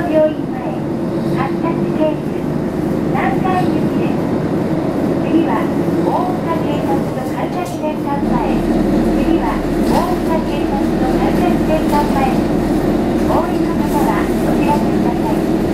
の病院前発達ケース南海行きです。次は大牟田警察署神崎玄関前、次は大牟田警察署神崎玄関前、応援の方はお知らせください。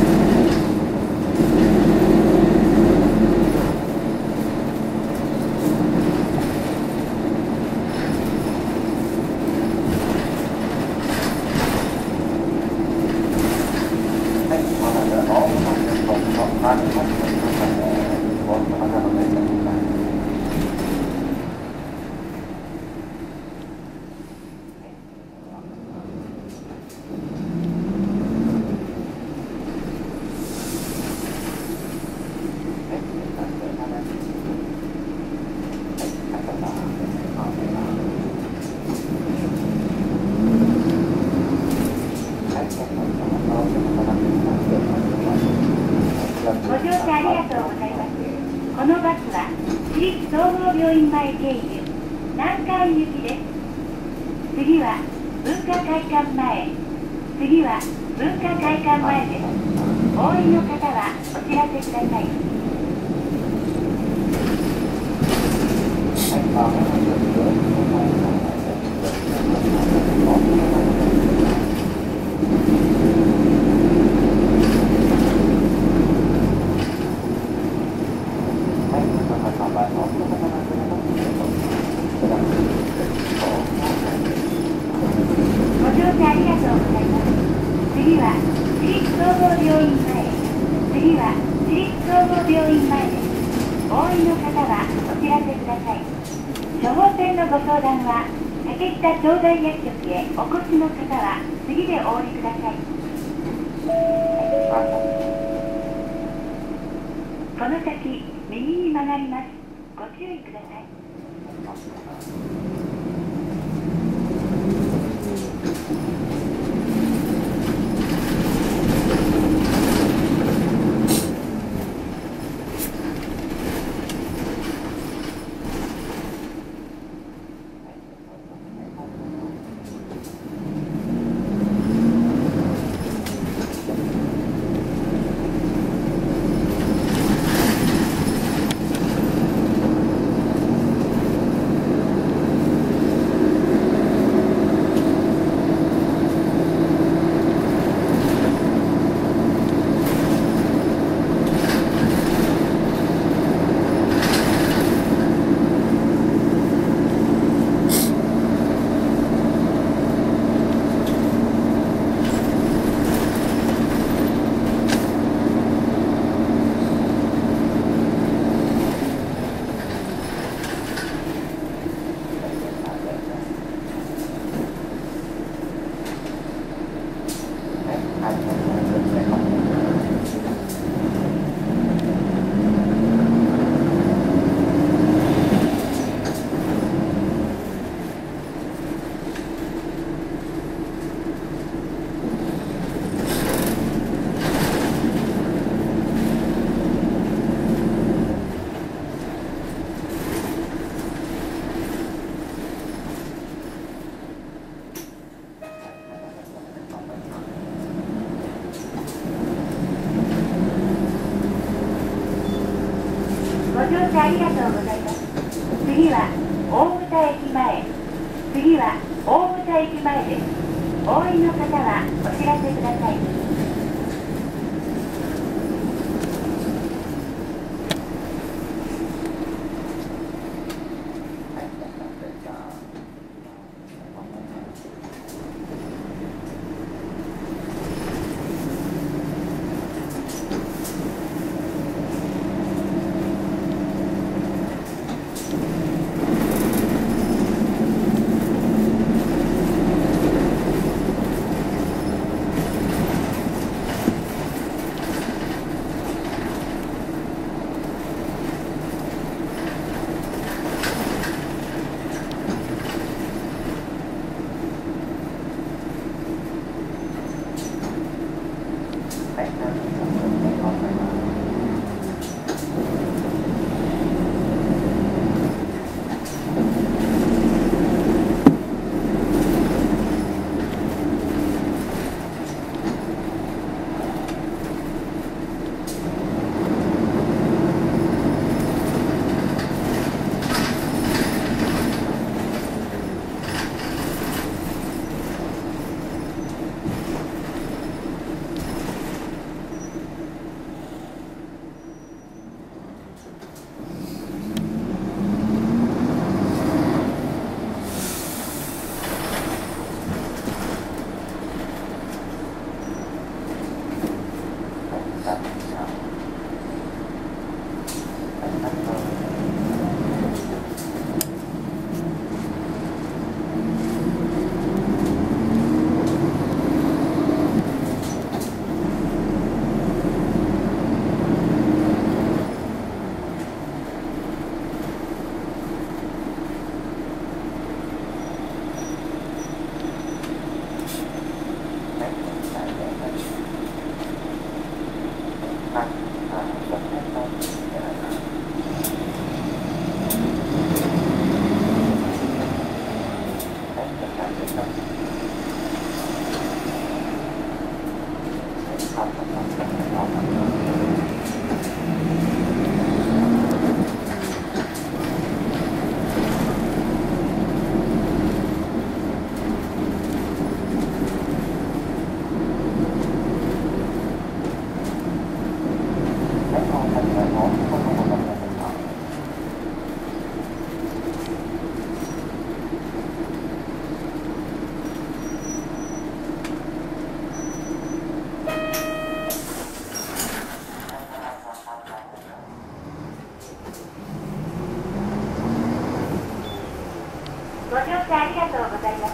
ご乗車ありがとうございます。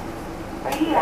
次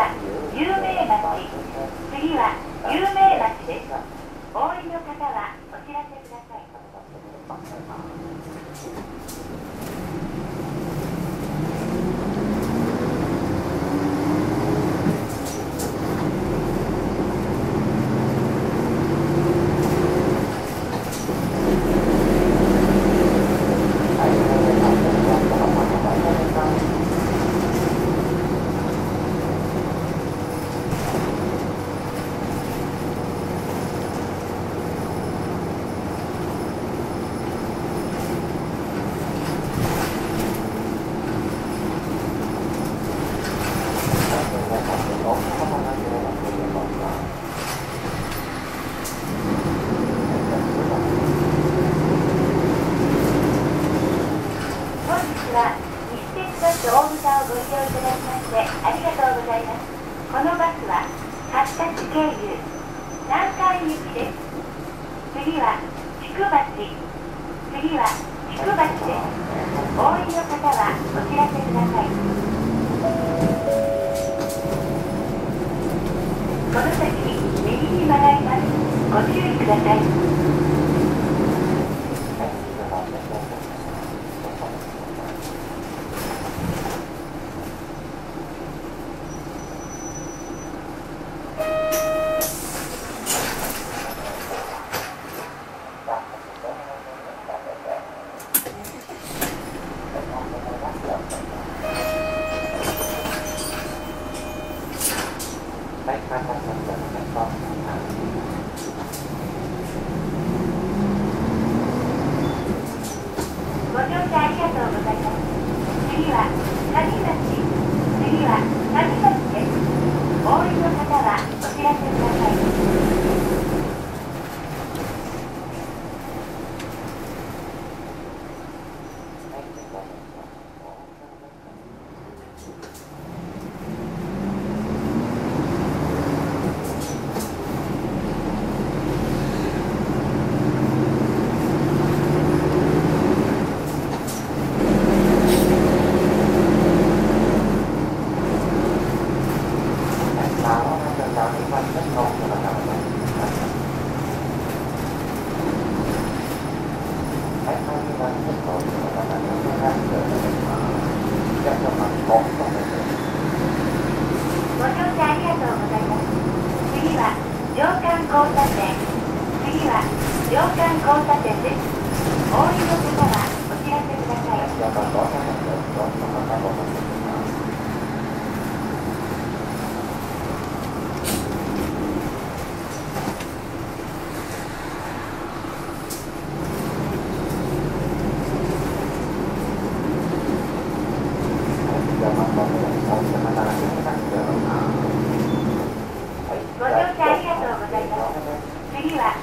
は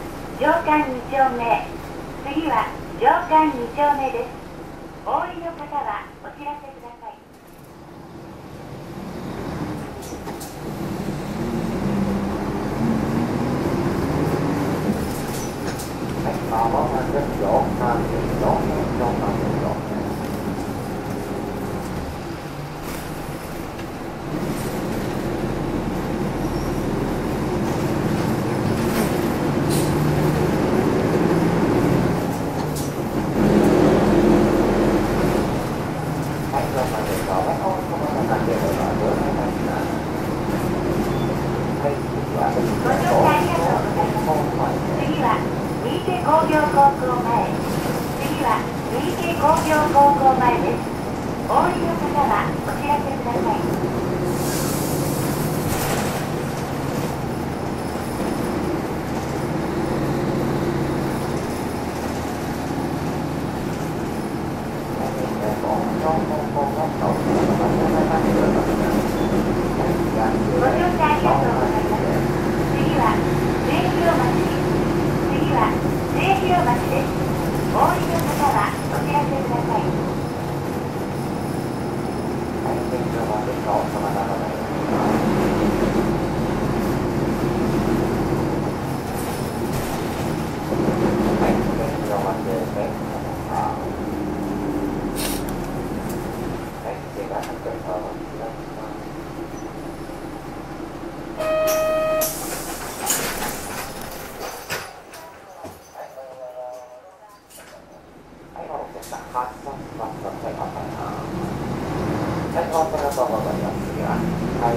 はい、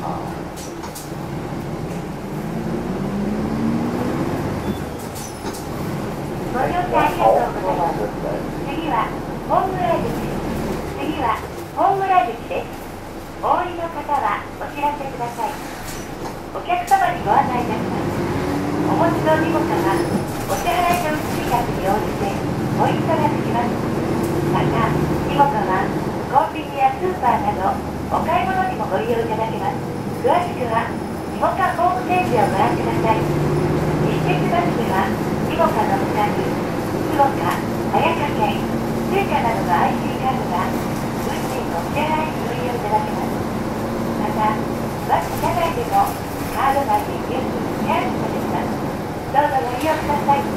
また福岡、綾香県、聖火などの IC カードが運賃の支払いにご利用いただけます。また、バス車内でもカード内で現金支払いもできます。どうぞご利用ください。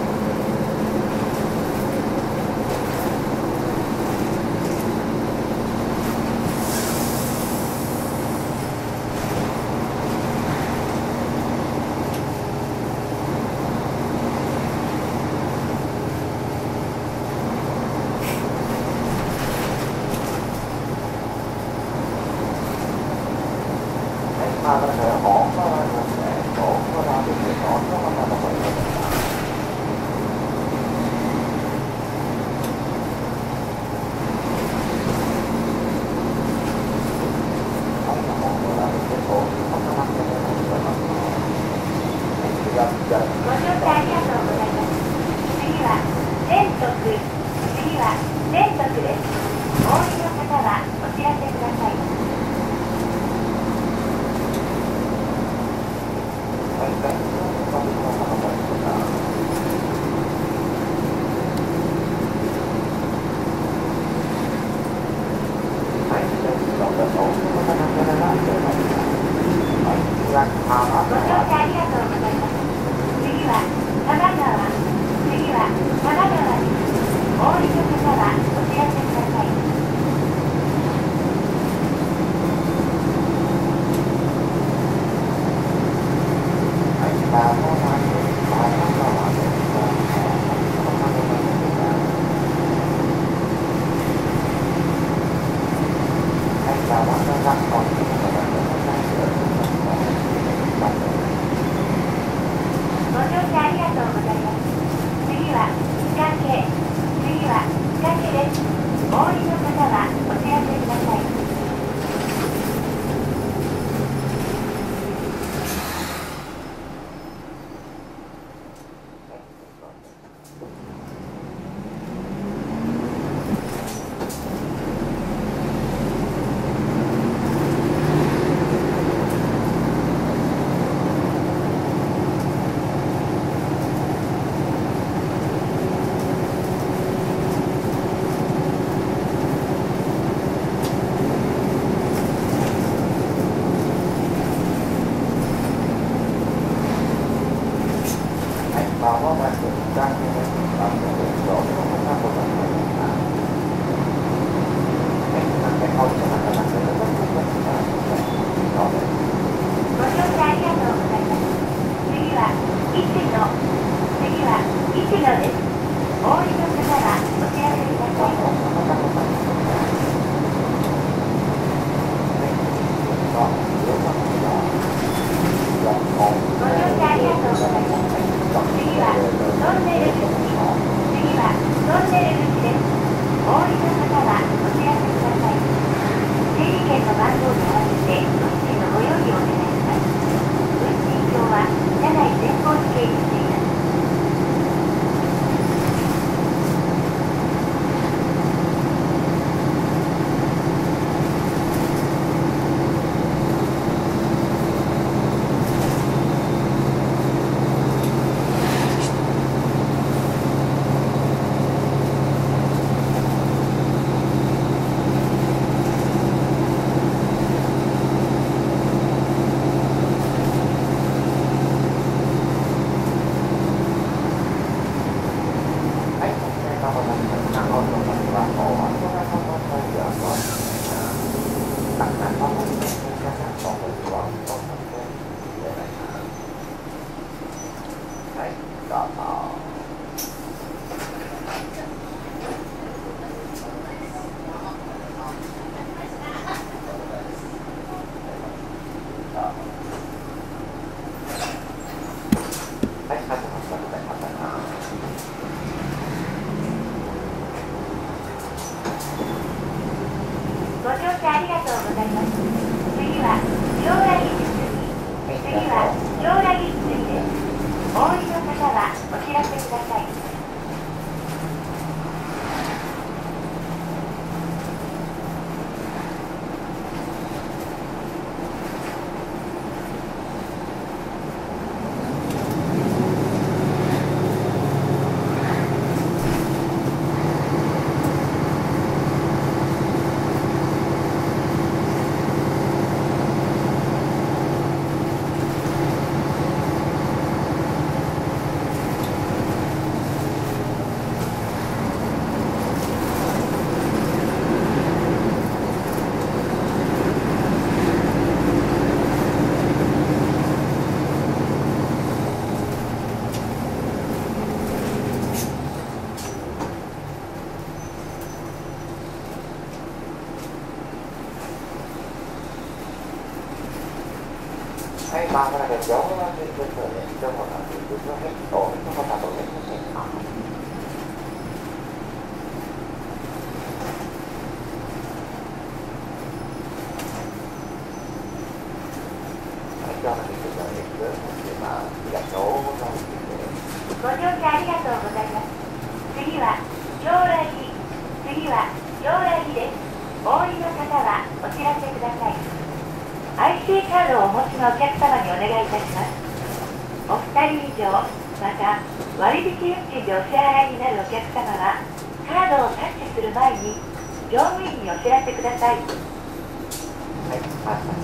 はい、パスタ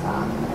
さん。